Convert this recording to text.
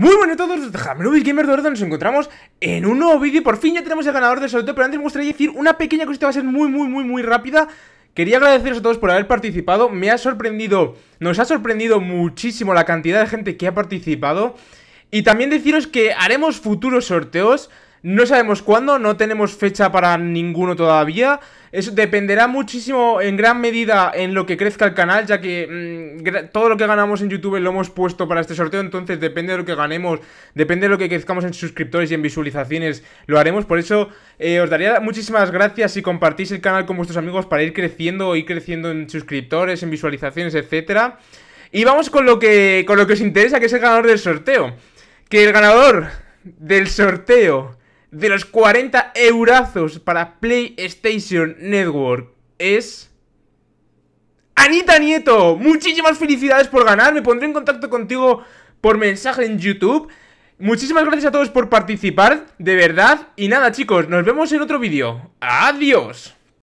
Muy buenas a todos, HapnubisGamers, de verdad nos encontramos en un nuevo vídeo y por fin ya tenemos el ganador del sorteo. Pero antes me gustaría decir una pequeña cosita, va a ser muy rápida. Quería agradeceros a todos por haber participado, me ha sorprendido, nos ha sorprendido muchísimo la cantidad de gente que ha participado. Y también deciros que haremos futuros sorteos, no sabemos cuándo, no tenemos fecha para ninguno todavía. Eso dependerá muchísimo, en gran medida, en lo que crezca el canal, ya que todo lo que ganamos en YouTube lo hemos puesto para este sorteo. Entonces depende de lo que ganemos, depende de lo que crezcamos en suscriptores y en visualizaciones, lo haremos. Por eso os daría muchísimas gracias si compartís el canal con vuestros amigos para ir creciendo en suscriptores, en visualizaciones, etc. Y vamos con lo que os interesa, que es el ganador del sorteo. Que el ganador del sorteo de los 40 eurazos para PlayStation Network es... ¡Anita Nieto! Muchísimas felicidades por ganar, me pondré en contacto contigo por mensaje en YouTube. Muchísimas gracias a todos por participar, de verdad. Y nada, chicos, nos vemos en otro vídeo. ¡Adiós!